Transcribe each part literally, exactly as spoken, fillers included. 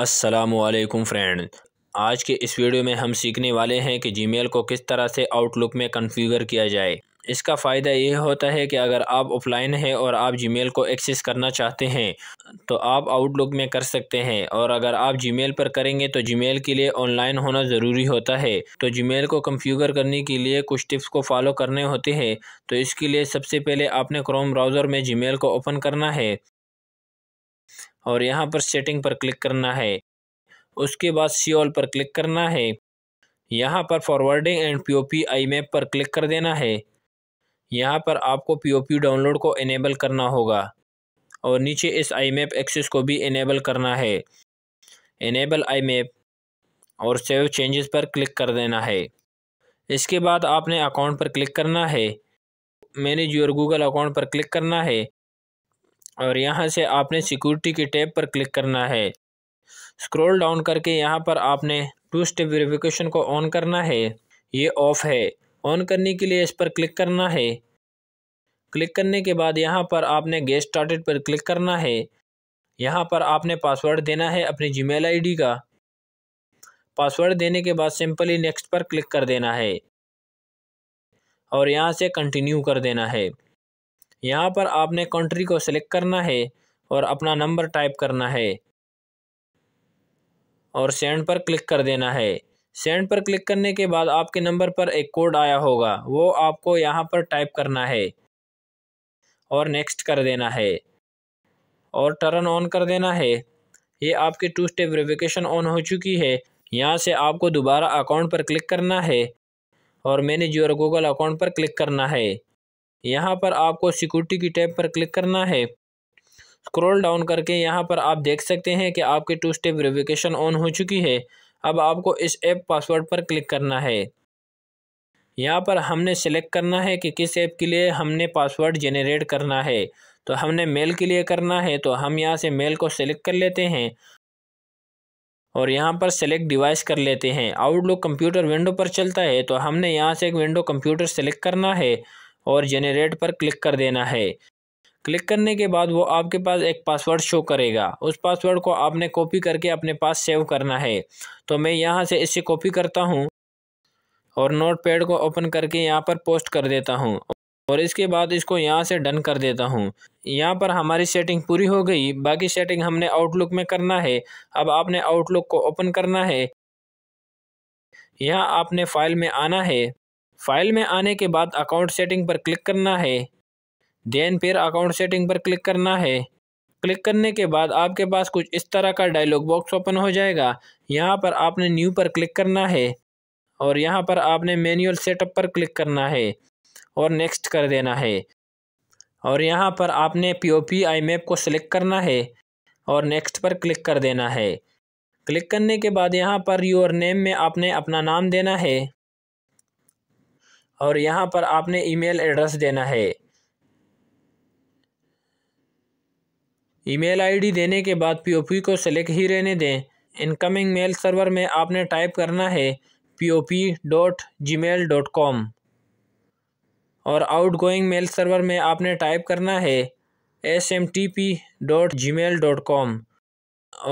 अस्सलामुअलैकुम फ्रेंड, आज के इस वीडियो में हम सीखने वाले हैं कि जीमेल को किस तरह से आउटलुक में कॉन्फ़िगर किया जाए। इसका फ़ायदा यह होता है कि अगर आप ऑफलाइन हैं और आप जीमेल को एक्सेस करना चाहते हैं तो आप आउटलुक में कर सकते हैं, और अगर आप जीमेल पर करेंगे तो जीमेल के लिए ऑनलाइन होना ज़रूरी होता है। तो जीमेल को कॉन्फ़िगर करने के लिए कुछ टिप्स को फॉलो करने होते हैं। तो इसके लिए सबसे पहले आपने क्रोम ब्राउज़र में जीमेल को ओपन करना है और यहाँ पर सेटिंग पर क्लिक करना है। उसके बाद सी ऑल पर क्लिक करना है। यहाँ पर फॉरवर्डिंग एंड पीओपी आईमैप पर क्लिक कर देना है। यहाँ पर आपको पीओपी डाउनलोड को इनेबल करना होगा और नीचे इस आईमैप एक्सेस को भी इनेबल करना है। इनेबल आईमैप और सेव चेंजेस पर क्लिक कर देना है। इसके बाद आपने अकाउंट पर क्लिक करना है। मैनेज योर गूगल अकाउंट पर क्लिक करना है और यहाँ से आपने सिक्योरिटी के टैब पर क्लिक करना है। स्क्रॉल डाउन करके यहाँ पर आपने टू स्टेप वेरिफिकेशन को ऑन करना है। ये ऑफ़ है। ऑन करने के लिए इस पर क्लिक करना है। क्लिक करने के बाद यहाँ पर आपने गेट स्टार्टेड पर क्लिक करना है। यहाँ पर आपने पासवर्ड देना है अपनी जीमेल आईडी का। पासवर्ड देने के बाद सिंपली नेक्स्ट पर क्लिक कर देना है और यहाँ से कंटिन्यू कर देना है। यहाँ पर आपने कंट्री को सिलेक्ट करना है और अपना नंबर टाइप करना है और सेंड पर क्लिक कर देना है। सेंड पर क्लिक करने के बाद आपके नंबर पर एक कोड आया होगा, वो आपको यहाँ पर टाइप करना है और नेक्स्ट कर देना है और टर्न ऑन कर देना है। ये आपकी टू स्टेप वेरिफिकेशन ऑन हो चुकी है। यहाँ से आपको दोबारा अकाउंट पर क्लिक करना है और मैनेज योर गूगल अकाउंट पर क्लिक करना है। यहाँ पर आपको सिक्योरिटी की टैब पर क्लिक करना है। स्क्रॉल डाउन करके यहाँ पर आप देख सकते हैं कि आपकी टू स्टेप वेरिफिकेशन ऑन हो चुकी है। अब आपको इस ऐप पासवर्ड पर क्लिक करना है। यहाँ पर हमने सेलेक्ट करना है कि किस ऐप के लिए हमने पासवर्ड जेनरेट करना है। तो हमने मेल के लिए करना है, तो हम यहाँ से मेल को सेलेक्ट कर लेते हैं और यहाँ पर सेलेक्ट डिवाइस कर लेते हैं। आउटलुक कंप्यूटर विंडो पर चलता है, तो हमने यहाँ से एक विंडो कंप्यूटर सेलेक्ट करना है और जेनरेट पर क्लिक कर देना है। क्लिक करने के बाद वो आपके पास एक पासवर्ड शो करेगा। उस पासवर्ड को आपने कॉपी करके अपने पास सेव करना है। तो मैं यहाँ से इसे कॉपी करता हूँ और नोटपैड को ओपन करके यहाँ पर पोस्ट कर देता हूँ और इसके बाद इसको यहाँ से डन कर देता हूँ। यहाँ पर हमारी सेटिंग पूरी हो गई। बाकी सेटिंग हमने आउटलुक में करना है। अब आपने आउटलुक को ओपन करना है। यहाँ आपने फाइल में आना है। फाइल में आने के बाद अकाउंट सेटिंग पर क्लिक करना है। देन फिर अकाउंट सेटिंग पर क्लिक करना है। क्लिक करने के बाद आपके पास कुछ इस तरह का डायलॉग बॉक्स ओपन हो जाएगा। यहाँ पर आपने न्यू पर क्लिक करना है और यहाँ पर आपने मैनुअल सेटअप पर क्लिक करना है और नेक्स्ट कर देना है और यहाँ पर आपने पीओपी आईमैप को सिलेक्ट करना है और नेक्स्ट पर क्लिक कर देना है। क्लिक करने के बाद यहाँ पर योर नेम में आपने अपना नाम देना है और यहाँ पर आपने ईमेल एड्रेस देना है। ईमेल आईडी देने के बाद पीओपी को सेलेक्ट ही रहने दें। इनकमिंग मेल सर्वर में आपने टाइप करना है P O P dot G mail dot com और आउटगोइंग मेल सर्वर में आपने टाइप करना है S M T P dot G mail dot com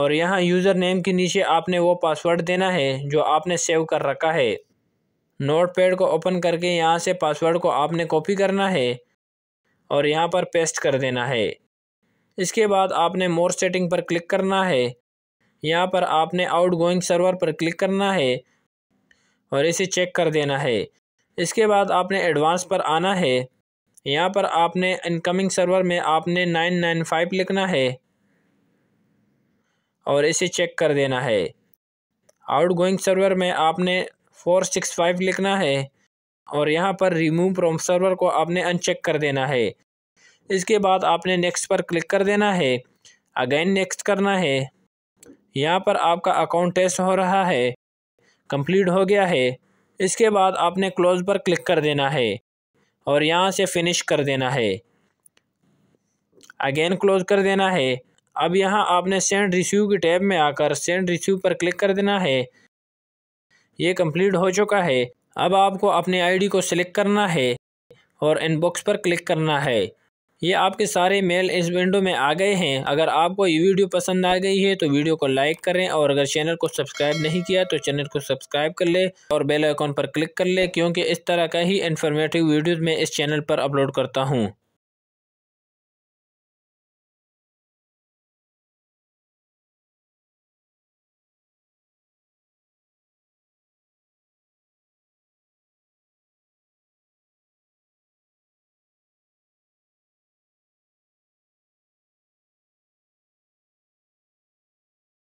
और यहाँ यूज़र नेम के नीचे आपने वो पासवर्ड देना है जो आपने सेव कर रखा है। नोटपैड को ओपन करके यहाँ से पासवर्ड को आपने कॉपी करना है और यहाँ पर पेस्ट कर देना है। इसके बाद आपने मोर सेटिंग पर क्लिक करना है। यहाँ पर आपने आउटगोइंग सर्वर पर क्लिक करना है और इसे चेक कर देना है। इसके बाद आपने एडवांस पर आना है। यहाँ पर आपने इनकमिंग सर्वर में आपने नाइन नाइन फाइव लिखना है और इसे चेक कर देना है। आउटगोइंग सर्वर में आपने फोर सिक्स फाइव लिखना है और यहाँ पर रिमूव फ्रॉम सर्वर को आपने अनचेक कर देना है। इसके बाद आपने नेक्स्ट पर क्लिक कर देना है। अगेन नेक्स्ट करना है। यहाँ पर आपका अकाउंट टेस्ट हो रहा है, कंप्लीट हो गया है। इसके बाद आपने क्लोज पर क्लिक कर देना है और यहाँ से फिनिश कर देना है। अगेन क्लोज कर देना है। अब यहाँ आपने सेंड रिसीव की टैब में आकर सेंड रिसीव पर क्लिक कर देना है। ये कंप्लीट हो चुका है। अब आपको अपने आईडी को सिलेक्ट करना है और इनबॉक्स पर क्लिक करना है। ये आपके सारे मेल इस विंडो में आ गए हैं। अगर आपको ये वीडियो पसंद आ गई है तो वीडियो को लाइक करें और अगर चैनल को सब्सक्राइब नहीं किया तो चैनल को सब्सक्राइब कर ले और बेल आइकॉन पर क्लिक कर ले, क्योंकि इस तरह का ही इन्फॉर्मेटिव वीडियोज़ मैं इस चैनल पर अपलोड करता हूँ।